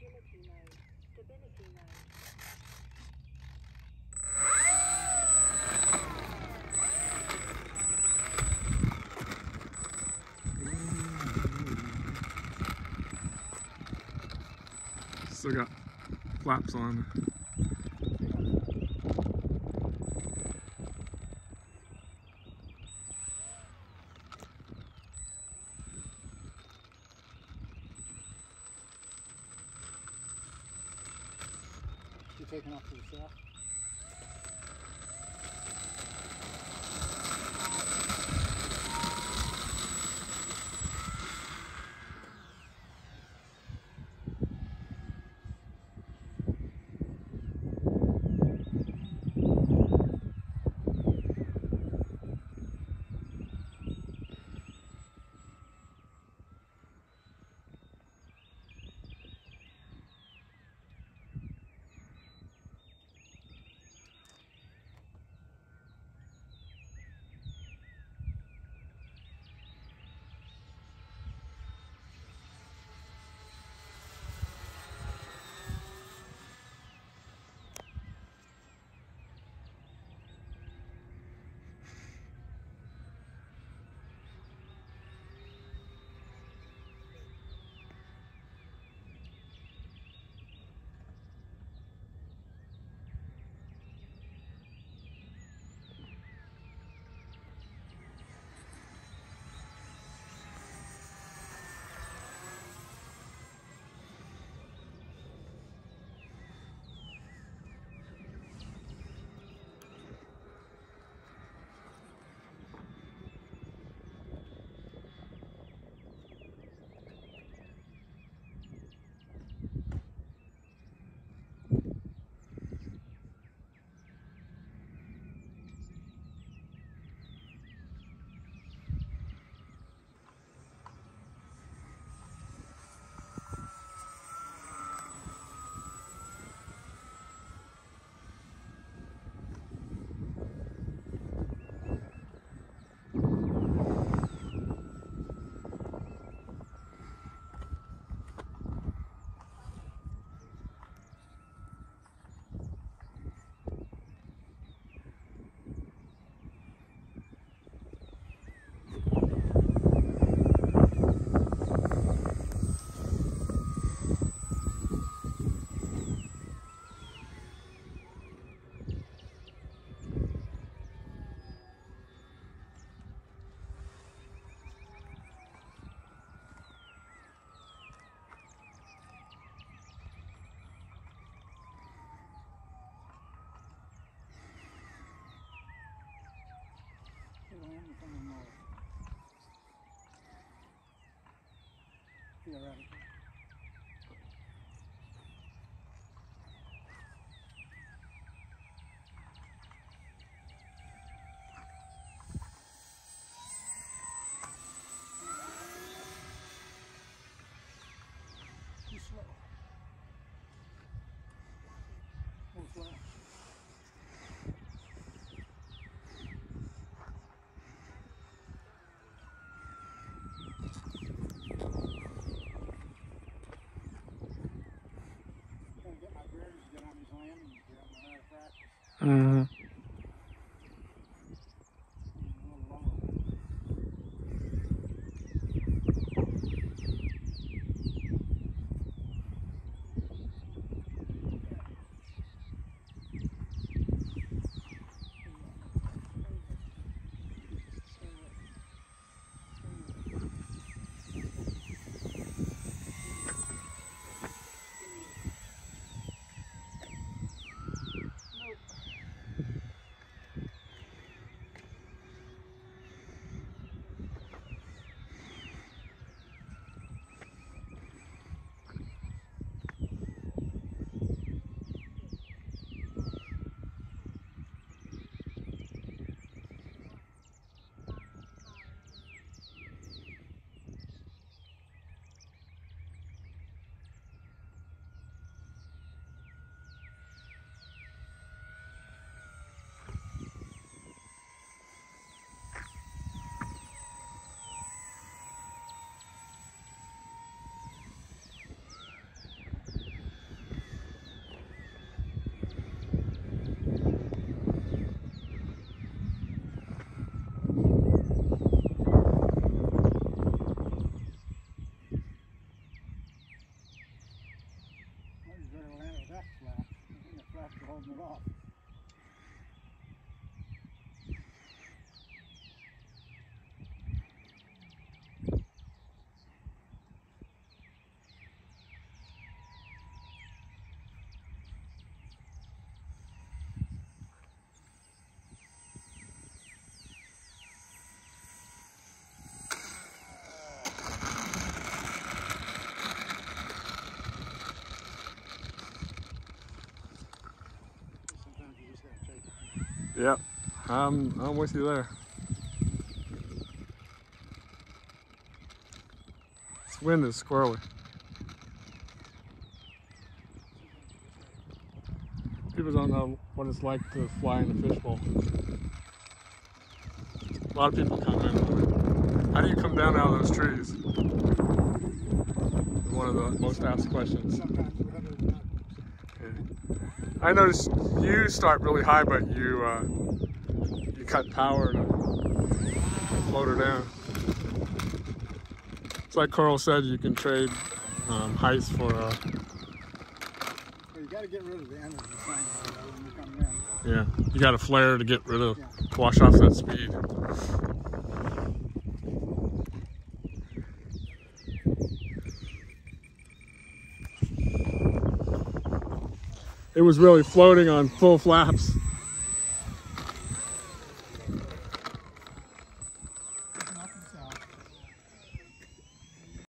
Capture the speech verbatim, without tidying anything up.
Agility mode. Stability mode. Still got flaps on. You're taking off to the south. Yeah, right. Uh-huh. closing it off. Yep, I'm, I'm with you there. This wind is squirrely. People don't know what it's like to fly in a fishbowl. A lot of people come in. How do you come down out of those trees? One of the most asked questions. I noticed you start really high, but you uh, you cut power to float her down. It's like Carl said, you can trade um, heights for. Uh, well, you got to get rid of the end of the sign when you come in. Yeah, you got to flare to get rid of, yeah. Wash off that speed. It was really floating on full flaps.